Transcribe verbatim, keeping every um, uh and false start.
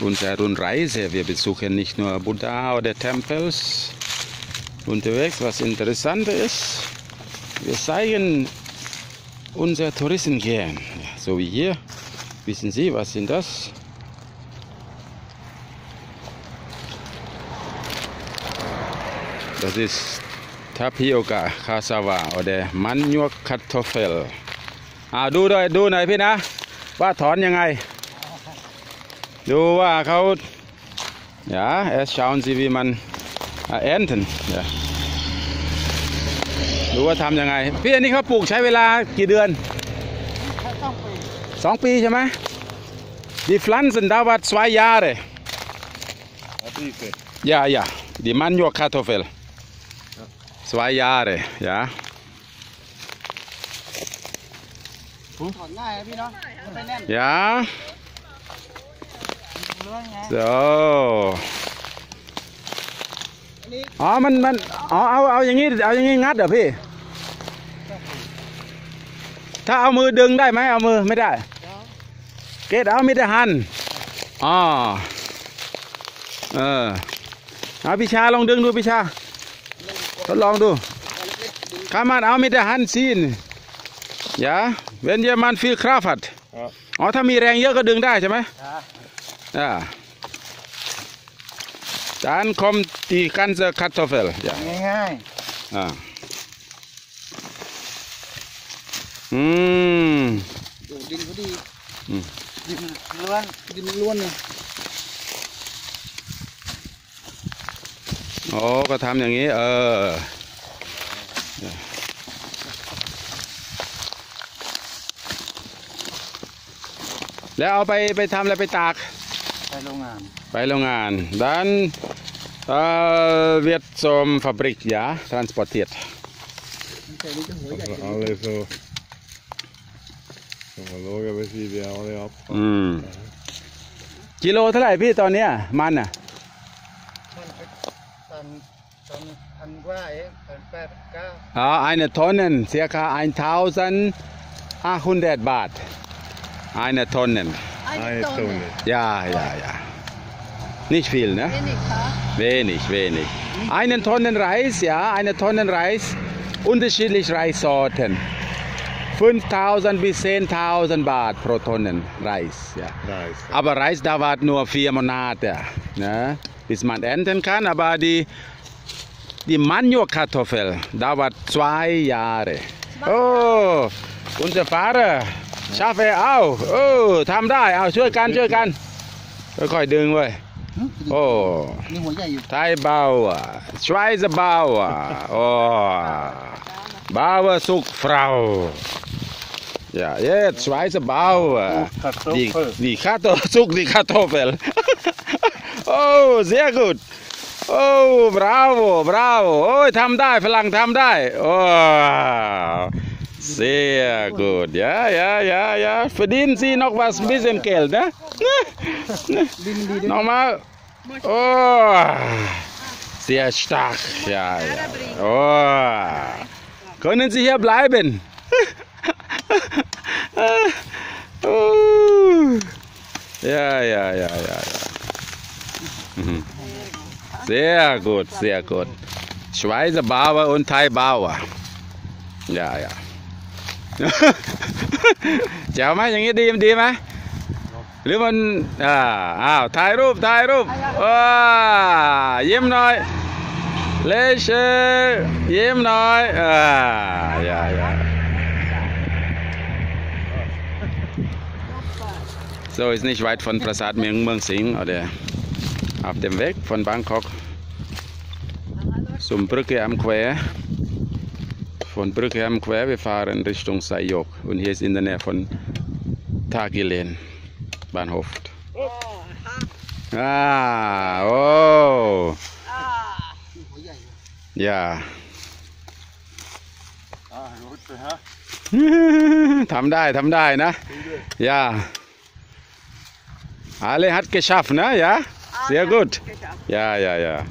unseren Reise. Wir besuchen nicht nur Buddha oder Tempels unterwegs. Was interessant ist, wir zeigen unser Touristen gern. So wie hier. Wissen Sie, was sind das? Das ist Tapioca, Cassava oder Maniok-Kartoffel. Ah, du, du, du, nein, Pina. Was tun die eigentlich? Du, was kaut? Ja, erst schauen Sie, wie man ernten. Ja. Du, was haben die eigentlich? Pina, nicht verpflückt. Wie lange? Zwei Jahre, ja, mal. Die Pflanzen dauern zwei Jahre. Ja, ja. Die Maniok-Kartoffel. Zwei Jahre, ja. Ja. So. Oh, man, man, oh, oh, irgendwie, irgendwie ngắt hả Phi? ถ้าเอามือดึงได้ไหมเอามือไม่ได้เกดเอามิดหันอ๋อ เออ เอาพิชาลองดึงดูพิชาทดลองดูข้ามันเอามิดหันซีนอย่า wenn jemand viel Kraft hat อ๋อถ้ามีแรงเยอะก็ดึงได้ใช่ไหม ja dann kommt die ganze Kartoffel ง่าย ja Mm. Mm. Oh, das haben wir nicht. Äh. Ja. Und bei, bei Tam, bei Tag. Bei Longan. Bei Longan. Dann äh, wird zum Fabrik, ja, transportiert. Also alle so. Mm. Kilo, wie viel ist das jetzt? Mann? Ja, eine Tonne, circa eintausendachthundert Baht. Eine Tonne. Eine Tonne. Ja, ja, ja. Nicht viel, ne? Wenig, wenig, wenig. Eine Tonne Reis, ja, eine Tonne Reis. Unterschiedliche Reissorten. fünftausend bis zehntausend Baht pro Tonnen Reis. Ja. Reis ja. Aber Reis dauert nur vier Monate, ne, bis man ernten kann. Aber die, die Maniok-Kartoffel dauert zwei Jahre. Oh, unser Fahrer schafft er auch. Oh, Tam da, auch schön kann, schön kann. Koi Ding, wei. Oh, Thai Bauer, Schweizer Bauer. Oh. Bauer sucht Frau. Ja, jetzt Schweizer Bauer. Die, die Kartoffel sucht die Kartoffel. Oh, sehr gut. Oh, bravo, bravo. Oh, Tam da, verlangt Tam da. Oh, sehr gut. Ja, ja, ja, ja. Verdienen Sie noch was, ein bisschen Geld, ne? Nochmal. Oh, sehr stark. Ja, ja. Oh. Können Sie hier bleiben? Ja, ja, ja, ja, ja. Sehr gut, sehr gut. Schweizer Bauer und Thai Bauer. Ja, ja. Ciao, mal, Junge, dem, dem, mal. Lüben, ah, Thai Ruf, Thai Ruf. Ah, Jim neu. Lächeln, jedem neu. Ah, ja, ja. So, ist nicht weit von Prasat Mueang Sing oder auf dem Weg von Bangkok zum Brücke am Kwai. Von Brücke am Kwai, wir fahren Richtung Sayok. Und hier ist in der Nähe von Tagilen, Bahnhof. Ah, oh. Ja. Tam da, Tam da, ne? Ja. Alle hat geschafft, ne? Ja? Sehr gut. Ja, ja, ja.